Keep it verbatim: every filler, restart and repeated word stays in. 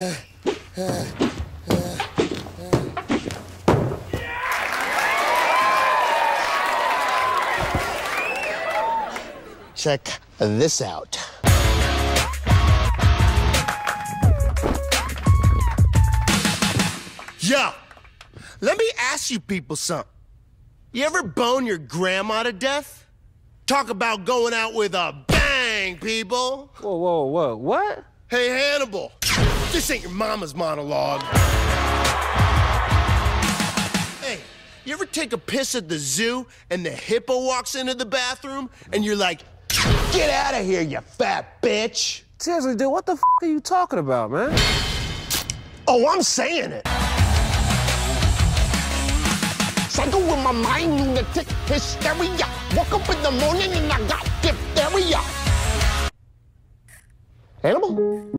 Uh, uh, uh, uh. Check this out. Yo, let me ask you people something. You ever bone your grandma to death? Talk about going out with a bang, people. Whoa, whoa, whoa, what? Hey, Hannibal. This ain't your mama's monologue. Hey, you ever take a piss at the zoo and the hippo walks into the bathroom and you're like, get out of here, you fat bitch? Seriously, dude, what the f are you talking about, man? Oh, I'm saying it. Cycle with my mind, lunatic hysteria. Woke up in the morning and I got diphtheria. Hannibal?